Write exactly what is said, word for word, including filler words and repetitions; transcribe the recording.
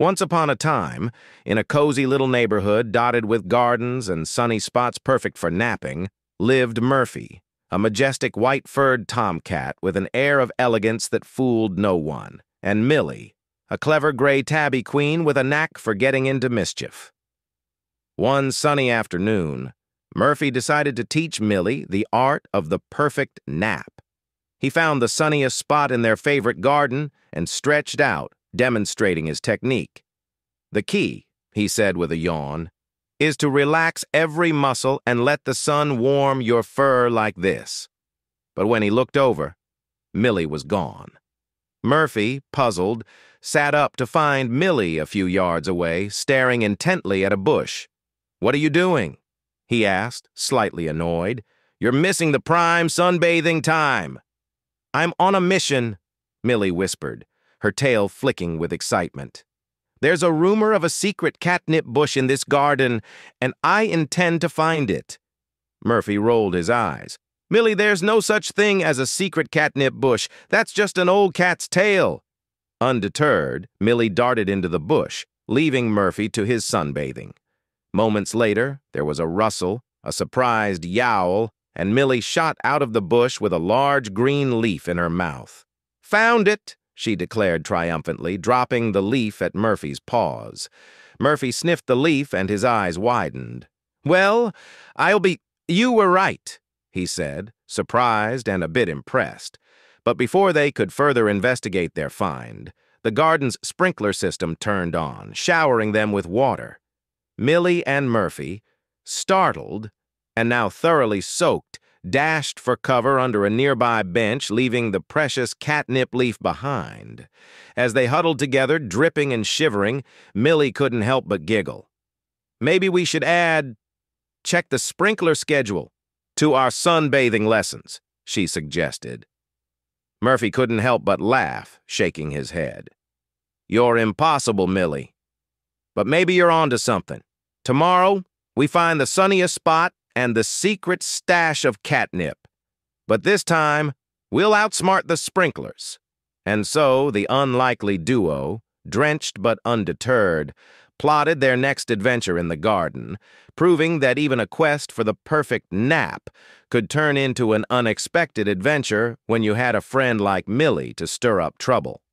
Once upon a time, in a cozy little neighborhood dotted with gardens and sunny spots perfect for napping, lived Murphy, a majestic white-furred tomcat with an air of elegance that fooled no one, and Millie, a clever gray tabby queen with a knack for getting into mischief. One sunny afternoon, Murphy decided to teach Millie the art of the perfect nap. He found the sunniest spot in their favorite garden and stretched out, demonstrating his technique. The key, he said with a yawn, is to relax every muscle and let the sun warm your fur like this. But when he looked over, Millie was gone. Murphy, puzzled, sat up to find Millie a few yards away, staring intently at a bush. "What are you doing?" he asked, slightly annoyed. "You're missing the prime sunbathing time." "I'm on a mission," Millie whispered, her tail flicking with excitement. "There's a rumor of a secret catnip bush in this garden, and I intend to find it." Murphy rolled his eyes. "Millie, there's no such thing as a secret catnip bush. That's just an old cat's tail." Undeterred, Millie darted into the bush, leaving Murphy to his sunbathing. Moments later, there was a rustle, a surprised yowl, and Millie shot out of the bush with a large green leaf in her mouth. "Found it!" she declared triumphantly, dropping the leaf at Murphy's paws. Murphy sniffed the leaf and his eyes widened. "Well, I'll be... You were right," he said, surprised and a bit impressed. But before they could further investigate their find, the garden's sprinkler system turned on, showering them with water. Millie and Murphy, startled and now thoroughly soaked, dashed for cover under a nearby bench, leaving the precious catnip leaf behind. As they huddled together, dripping and shivering, Millie couldn't help but giggle. "Maybe we should add, check the sprinkler schedule to our sunbathing lessons," she suggested. Murphy couldn't help but laugh, shaking his head. "You're impossible, Millie. But maybe you're onto something. Tomorrow, we find the sunniest spot and the secret stash of catnip. But this time, we'll outsmart the sprinklers." And so the unlikely duo, drenched but undeterred, plotted their next adventure in the garden, proving that even a quest for the perfect nap could turn into an unexpected adventure when you had a friend like Millie to stir up trouble.